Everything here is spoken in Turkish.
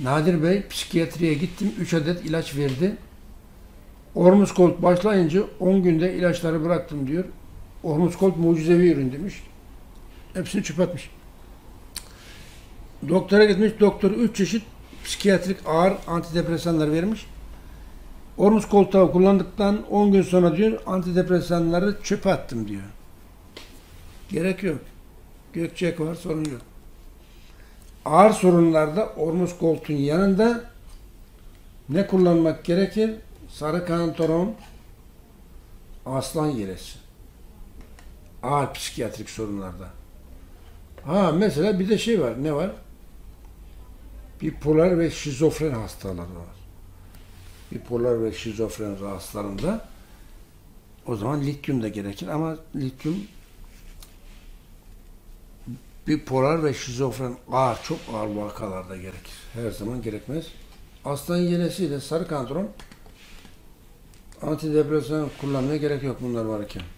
Nadir Bey psikiyatriye gittim. 3 adet ilaç verdi. OrmusKolt başlayınca 10 günde ilaçları bıraktım diyor. OrmusKolt mucizevi ürün demiş. Hepsini çöp atmış. Doktora gitmiş. Doktor 3 çeşit psikiyatrik ağır antidepresanlar vermiş. OrmusKolt'u kullandıktan 10 gün sonra diyor antidepresanları çöpe attım diyor. Gerek yok. Gökçek var, sorun yok. Ağır sorunlarda OrmusKolt'un yanında ne kullanmak gerekir? Sarı kantaron, aslan yelesi. Ağır psikiyatrik sorunlarda. Ha mesela bir de şey var. Ne var? Bipolar ve şizofren hastaları var. Bipolar ve şizofren rahatsızlarında o zaman lityum da gerekir ama lityum bipolar ve şizofren ağır, çok ağır vakalarda gerekir. Her zaman gerekmez. Aslan yelesiyle sarı kantaron antidepresan kullanmaya gerek yok bunlar varken.